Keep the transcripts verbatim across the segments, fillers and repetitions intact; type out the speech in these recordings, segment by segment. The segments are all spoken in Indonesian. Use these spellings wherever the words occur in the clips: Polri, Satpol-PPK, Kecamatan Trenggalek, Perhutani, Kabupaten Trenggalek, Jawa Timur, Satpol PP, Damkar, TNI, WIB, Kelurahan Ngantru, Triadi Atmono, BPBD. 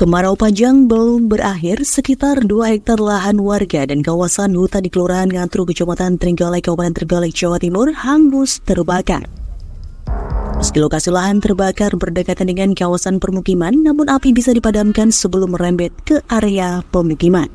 Kemarau panjang belum berakhir, sekitar dua hektar lahan warga dan kawasan hutan di Kelurahan Ngantru, Kecamatan Trenggalek, Kabupaten Trenggalek, Jawa Timur hangus terbakar. Meski lokasi lahan terbakar berdekatan dengan kawasan permukiman, namun api bisa dipadamkan sebelum merembet ke area pemukiman.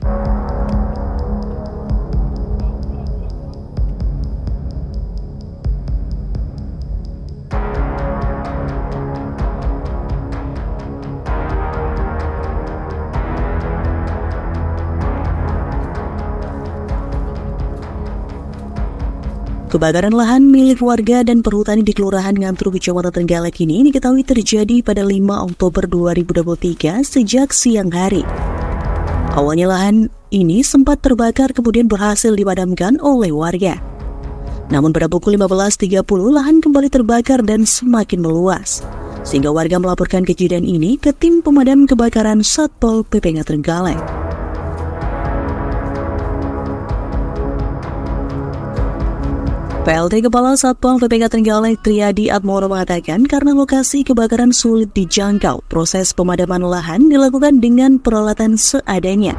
Kebakaran lahan milik warga dan perhutani di Kelurahan Ngantru, Kecamatan Trenggalek ini diketahui terjadi pada lima Oktober dua ribu dua puluh tiga sejak siang hari. Awalnya lahan ini sempat terbakar kemudian berhasil dipadamkan oleh warga. Namun pada pukul lima belas tiga puluh lahan kembali terbakar dan semakin meluas. Sehingga warga melaporkan kejadian ini ke tim pemadam kebakaran Satpol P P K Trenggalek. P L T Kepala Satpol P P K Trenggalek Triadi Atmono mengatakan karena lokasi kebakaran sulit dijangkau, proses pemadaman lahan dilakukan dengan peralatan seadanya,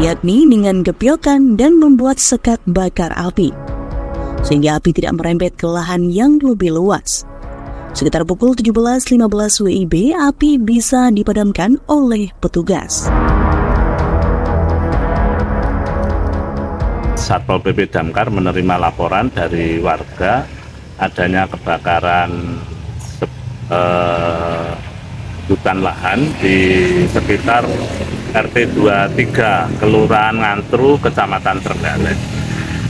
yakni dengan gepyokan dan membuat sekat bakar api, sehingga api tidak merembet ke lahan yang lebih luas. Sekitar pukul tujuh belas lima belas W I B, api bisa dipadamkan oleh petugas. Satpol P P Damkar menerima laporan dari warga adanya kebakaran eh, hutan lahan di sekitar R T dua puluh tiga Kelurahan Ngantru, Kecamatan Trenggalek.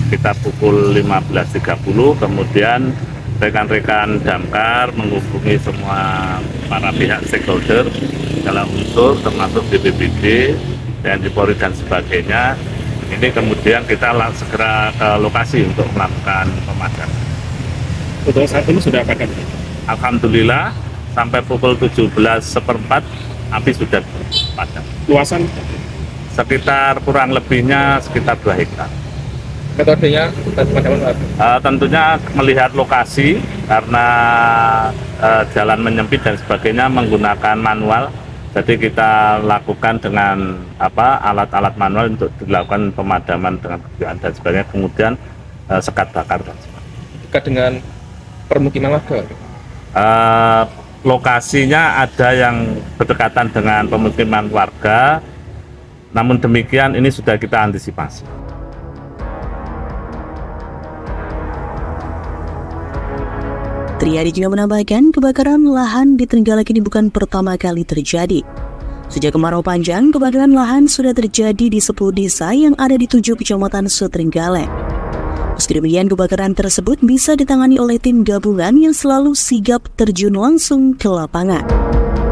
Sekitar pukul lima belas tiga puluh, kemudian rekan-rekan Damkar menghubungi semua para pihak stakeholder dalam unsur termasuk B P B D, T N I Polri dan sebagainya. Ini kemudian kita segera ke lokasi untuk melakukan pemadaman. Untuk saat ini sudah padam? Alhamdulillah, sampai pukul tujuh belas seperempat api sudah padam. Luasan? Sekitar kurang lebihnya sekitar dua hektar. Metodenya? Uh, tentunya melihat lokasi karena uh, jalan menyempit dan sebagainya menggunakan manual. Jadi kita lakukan dengan apa alat-alat manual untuk dilakukan pemadaman dengan kebiasaan dan sebagainya, kemudian uh, sekat bakar dan sebagainya. Dekat dengan permukiman warga? Uh, lokasinya ada yang berdekatan dengan permukiman warga, namun demikian ini sudah kita antisipasi. Triadi juga menambahkan kebakaran lahan di Trenggalek ini bukan pertama kali terjadi. Sejak kemarau panjang, kebakaran lahan sudah terjadi di sepuluh desa yang ada di tujuh kecamatan se-Trenggalek. Meski demikian, kebakaran tersebut bisa ditangani oleh tim gabungan yang selalu sigap terjun langsung ke lapangan.